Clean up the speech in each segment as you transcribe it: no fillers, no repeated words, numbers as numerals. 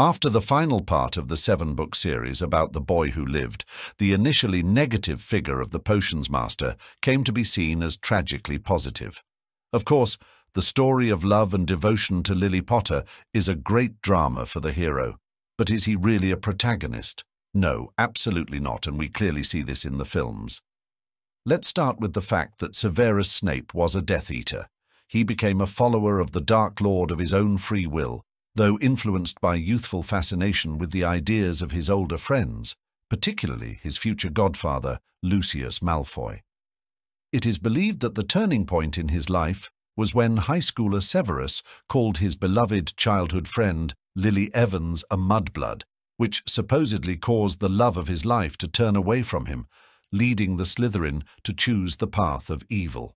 After the final part of the seven-book series about the boy who lived, the initially negative figure of the potions master came to be seen as tragically positive. Of course, the story of love and devotion to Lily Potter is a great drama for the hero. But is he really a protagonist? No, absolutely not, and we clearly see this in the films. Let's start with the fact that Severus Snape was a Death Eater. He became a follower of the Dark Lord of his own free will, though influenced by youthful fascination with the ideas of his older friends, particularly his future godfather, Lucius Malfoy. It is believed that the turning point in his life was when high schooler Severus called his beloved childhood friend Lily Evans a mudblood, which supposedly caused the love of his life to turn away from him, leading the Slytherin to choose the path of evil.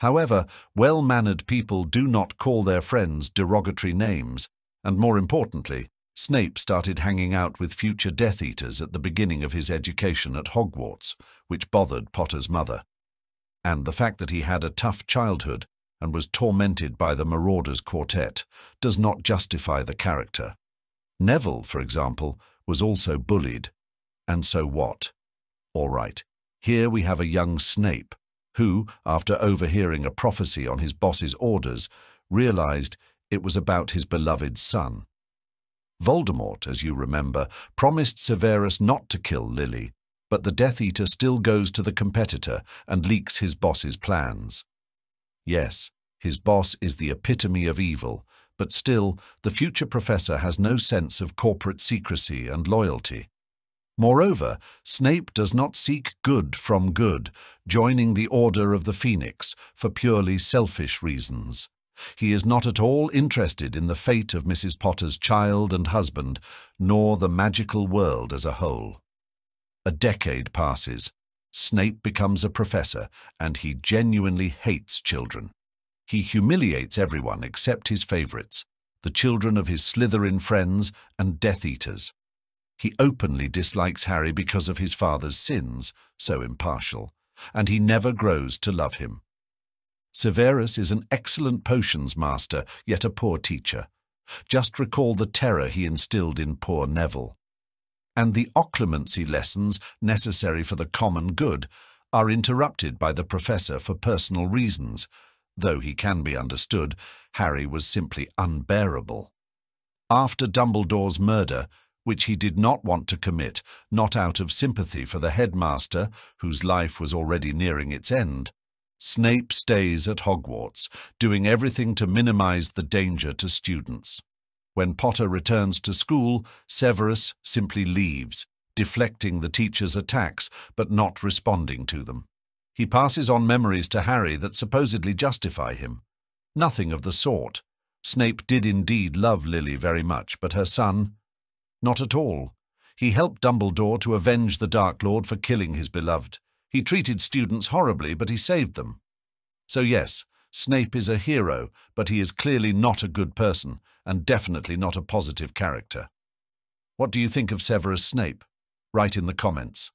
However, well-mannered people do not call their friends derogatory names, and more importantly, Snape started hanging out with future Death Eaters at the beginning of his education at Hogwarts, which bothered Potter's mother. And the fact that he had a tough childhood and was tormented by the Marauders' Quartet does not justify the character. Neville, for example, was also bullied. And so what? All right, here we have a young Snape, who, after overhearing a prophecy on his boss's orders, realized it was about his beloved son. Voldemort, as you remember, promised Severus not to kill Lily, but the Death Eater still goes to the competitor and leaks his boss's plans. Yes, his boss is the epitome of evil, but still, the future professor has no sense of corporate secrecy and loyalty. Moreover, Snape does not seek good from good, joining the Order of the Phoenix for purely selfish reasons. He is not at all interested in the fate of Mrs. Potter's child and husband, nor the magical world as a whole. A decade passes. Snape becomes a professor, and he genuinely hates children. He humiliates everyone except his favorites, the children of his Slytherin friends and Death Eaters. He openly dislikes Harry because of his father's sins, so impartial, and he never grows to love him. Severus is an excellent potions master, yet a poor teacher. Just recall the terror he instilled in poor Neville. And the occlumency lessons necessary for the common good are interrupted by the professor for personal reasons. Though he can be understood, Harry was simply unbearable. After Dumbledore's murder, which he did not want to commit, not out of sympathy for the headmaster, whose life was already nearing its end, Snape stays at Hogwarts, doing everything to minimize the danger to students. When Potter returns to school, Severus simply leaves, deflecting the teacher's attacks but not responding to them. He passes on memories to Harry that supposedly justify him. Nothing of the sort. Snape did indeed love Lily very much, but her son? Not at all. He helped Dumbledore to avenge the Dark Lord for killing his beloved. He treated students horribly, but he saved them. So yes, Snape is a hero, but he is clearly not a good person, and definitely not a positive character. What do you think of Severus Snape? Write in the comments.